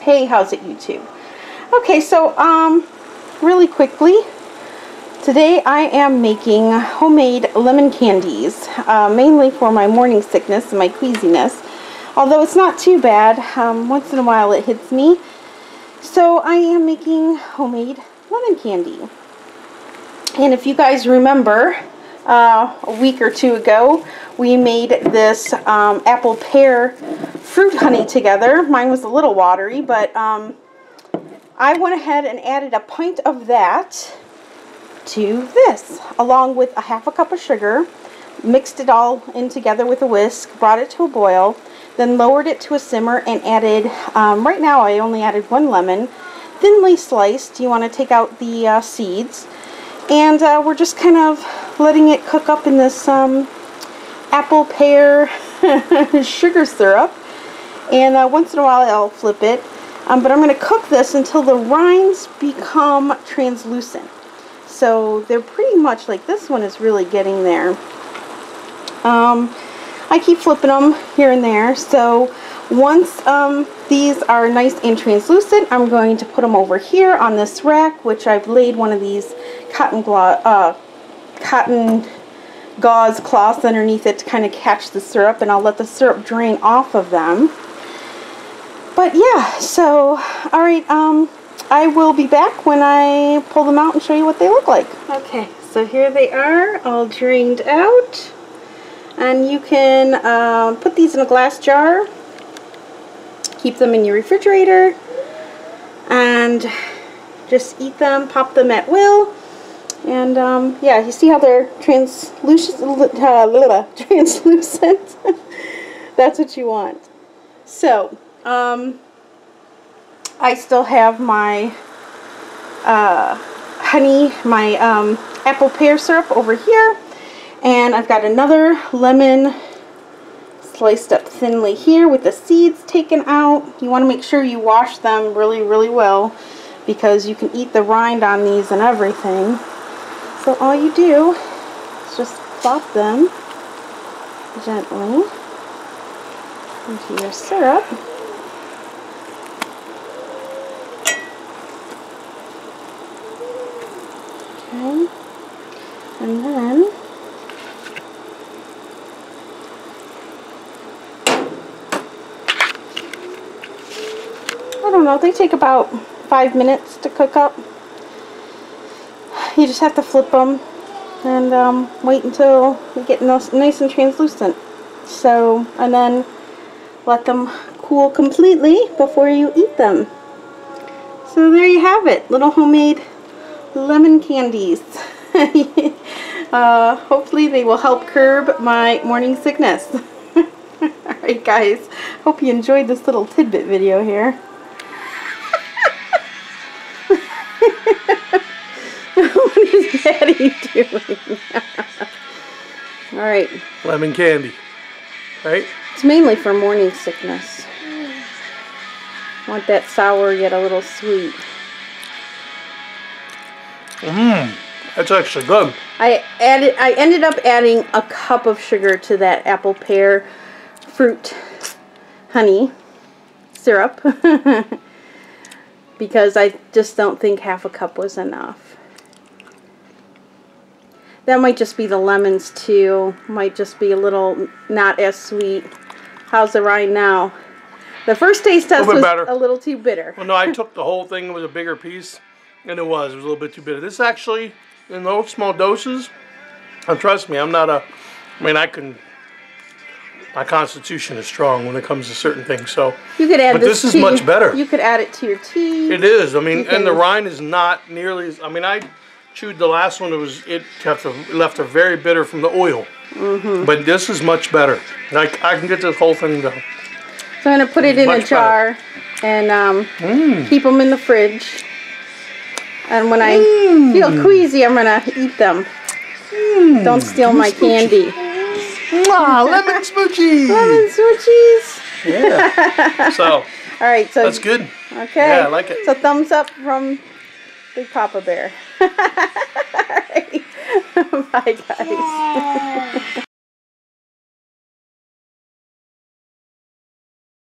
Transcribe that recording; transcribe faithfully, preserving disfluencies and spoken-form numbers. Hey, how's it YouTube? Okay, so um, really quickly, today I am making homemade lemon candies, uh, mainly for my morning sickness and my queasiness. Although it's not too bad, um, once in a while it hits me. So I am making homemade lemon candy. And if you guys remember, uh, a week or two ago, we made this um, apple pear fruit honey together. Mine was a little watery, but um, I went ahead and added a pint of that to this, along with a half a cup of sugar, mixed it all in together with a whisk, brought it to a boil, then lowered it to a simmer and added, um, right now I only added one lemon, thinly sliced. You want to take out the uh, seeds, and uh, we're just kind of letting it cook up in this um, apple pear sugar syrup, and uh, once in a while I'll flip it, um, but I'm going to cook this until the rinds become translucent. So they're pretty much like, this one is really getting there. Um, I keep flipping them here and there. So once um, these are nice and translucent, I'm going to put them over here on this rack, which I've laid one of these cotton, uh, cotton gauze cloths underneath it to kind of catch the syrup, and I'll let the syrup drain off of them. But yeah, so alright, um, I will be back when I pull them out and show you what they look like. Okay, so here they are, all drained out. And you can uh, put these in a glass jar, keep them in your refrigerator, and just eat them, pop them at will. And um, yeah, you see how they're translucent? Uh, translucent? That's what you want. So, um, I still have my uh, honey, my um, apple pear syrup over here. And I've got another lemon sliced up thinly here with the seeds taken out. You want to make sure you wash them really, really well, because you can eat the rind on these and everything. So all you do is just plop them gently into your syrup. Okay. And then they take about five minutes to cook up. You just have to flip them and um, wait until they get nice and translucent. So, and then let them cool completely before you eat them. So there you have it, little homemade lemon candies. uh, hopefully they will help curb my morning sickness. Alright guys, hope you enjoyed this little tidbit video here. What is Daddy doing? All right. Lemon candy, right? It's mainly for morning sickness. Want that sour yet a little sweet. Mmm, that's actually good. I added. I ended up adding a cup of sugar to that apple pear fruit honey syrup. Because I just don't think half a cup was enough. That might just be the lemons too. Might just be a little not as sweet. How's it right now? The first taste test was better. A little too bitter. Well, no, I took the whole thing. It was a bigger piece, and it was. It was a little bit too bitter. This actually, in those small doses, and trust me, I'm not a, I mean, I can, my constitution is strong when it comes to certain things, so. You could add but this, this is tea. Much better. You could add it to your tea. It is. I mean, you and can. The rind is not nearly as, I mean, I chewed the last one. It was it kept a, left a very bitter from the oil. Mm-hmm. But this is much better. Like, I can get this whole thing done. So I'm going to put it in a jar better. and um, mm. keep them in the fridge. And when mm. I feel queasy, I'm going to eat them. Mm. Don't steal my candy. Wow, lemon smoochies! Lemon smoochies! Yeah. So. All right. So. That's good. Okay. Yeah, I like it. So thumbs up from Big Papa Bear. All right. Bye, guys. Yeah.